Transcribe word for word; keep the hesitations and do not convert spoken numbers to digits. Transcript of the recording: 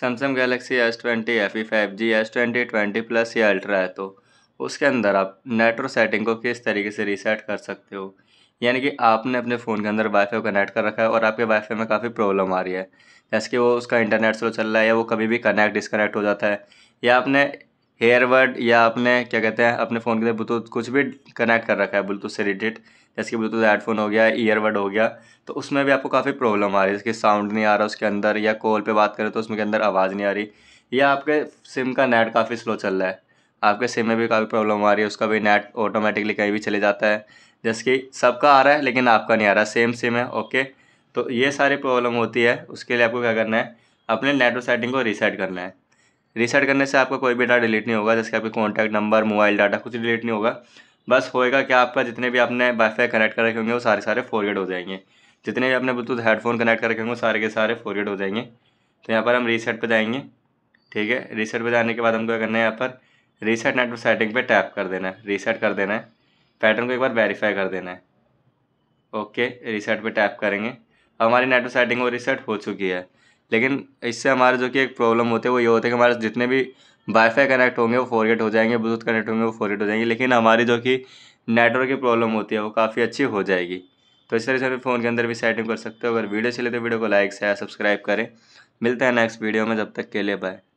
Samsung Galaxy S twenty F E, five G, S twenty, twenty plus या ultra है तो उसके अंदर आप नेटवर्क सेटिंग को किस तरीके से रीसेट कर सकते हो। यानी कि आपने अपने फ़ोन के अंदर वाईफाई कनेक्ट कर रखा है और आपके वाईफाई में काफ़ी प्रॉब्लम आ रही है, जैसे कि वो उसका इंटरनेट स्लो चल रहा है या वो कभी भी कनेक्ट डिस्कनेक्ट हो जाता है, या आपने हेयरबड या आपने क्या कहते हैं अपने फ़ोन के अंदर ब्लूटूथ कुछ भी कनेक्ट कर रखा है ब्लूटूथ से रिलेटेड, जैसे कि ब्लूटूथ हेडफोन हो गया, ईयरबड हो गया, तो उसमें भी आपको काफ़ी प्रॉब्लम आ रही है। जैसे कि साउंड नहीं आ रहा उसके अंदर, या कॉल पे बात करें तो उसमें के अंदर आवाज़ नहीं आ रही, या आपके सिम का नेट काफ़ी स्लो चल रहा है, आपके सिम में भी काफ़ी प्रॉब्लम आ रही है, उसका भी नेट ऑटोमेटिकली कहीं भी चले जाता है, जैसे कि सबका आ रहा है लेकिन आपका नहीं आ रहा, सेम सिम है। ओके, तो ये सारी प्रॉब्लम होती है। उसके लिए आपको क्या करना है, अपने नेटवर्क सेटिंग को रीसेट करना है। रीसेट करने से आपका कोई भी डाटा डिलीट नहीं होगा, जैसे कि आपके कॉन्टैक्ट नंबर, मोबाइल डाटा कुछ डिलीट नहीं होगा। बस होएगा क्या, आपका जितने भी आपने वाईफाई कनेक्ट कर रखे होंगे वो सारे सारे फॉरगेट हो जाएंगे, जितने भी आपने ब्लूटूथ हेडफोन कनेक्ट कर रखे होंगे वो सारे के सारे फॉरगेट हो जाएंगे। तो यहाँ पर हम रीसेट पर जाएंगे, ठीक है। रीसेट पर जाने के बाद हमको क्या करना है, यहाँ पर रीसेट नेटवर्क सेटिंग पर टैप कर देना है, रीसेट कर देना है, पैटर्न को एक बार वेरीफाई कर देना है। ओके, रीसेट पर टैप करेंगे। हमारी नेटवर्क सेटिंग वो रीसेट हो चुकी है, लेकिन इससे हमारे जो कि एक प्रॉब्लम होती है वो ये होता है कि हमारे जितने भी वाईफाई कनेक्ट होंगे वो फॉरगेट हो जाएंगे, ब्लूटूथ कनेक्ट होंगे वो फॉरगेट हो जाएंगे, लेकिन हमारी जो कि नेटवर्क की प्रॉब्लम होती है वो काफ़ी अच्छी हो जाएगी। तो इस तरह से आप फ़ोन के अंदर भी सेटिंग कर सकते हो। अगर वीडियो चले तो वीडियो को लाइक, शेयर, सब्सक्राइब करें। मिलते हैं नेक्स्ट वीडियो में, जब तक के लिए बाय।